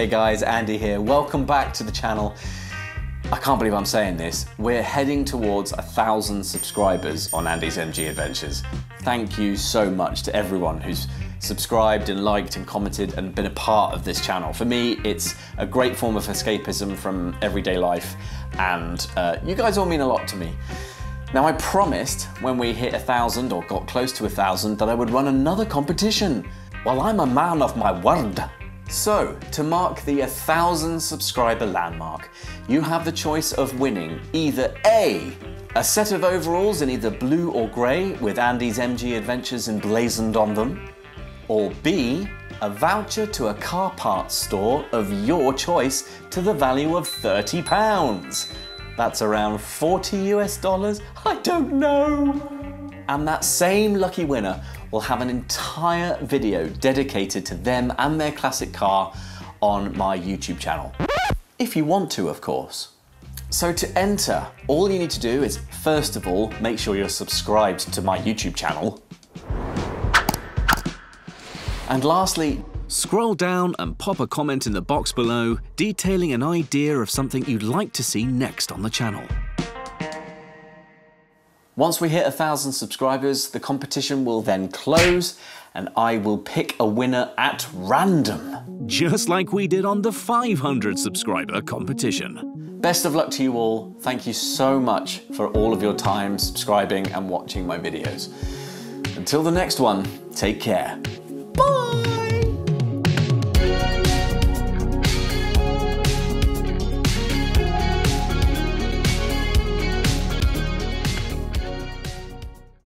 Hey guys, Andy here. Welcome back to the channel. I can't believe I'm saying this. We're heading towards 1,000 subscribers on Andy's MG Adventures. Thank you so much to everyone who's subscribed and liked and commented and been a part of this channel. For me, it's a great form of escapism from everyday life, and you guys all mean a lot to me. Now, I promised when we hit 1,000 or got close to 1,000 that I would run another competition. Well, I'm a man of my word. So, to mark the 1,000 subscriber landmark, you have the choice of winning either a set of overalls in either blue or grey with Andy's MG Adventures emblazoned on them, or B, a voucher to a car parts store of your choice to the value of £30. That's around $40 US. I don't know. And that same lucky winner will have an entire video dedicated to them and their classic car on my YouTube channel. If you want to, of course. So to enter, all you need to do is, first of all, make sure you're subscribed to my YouTube channel. And lastly, scroll down and pop a comment in the box below detailing an idea of something you'd like to see next on the channel. Once we hit 1,000 subscribers, the competition will then close and I will pick a winner at random. Just like we did on the 500 subscriber competition. Best of luck to you all. Thank you so much for all of your time subscribing and watching my videos. Until the next one, take care.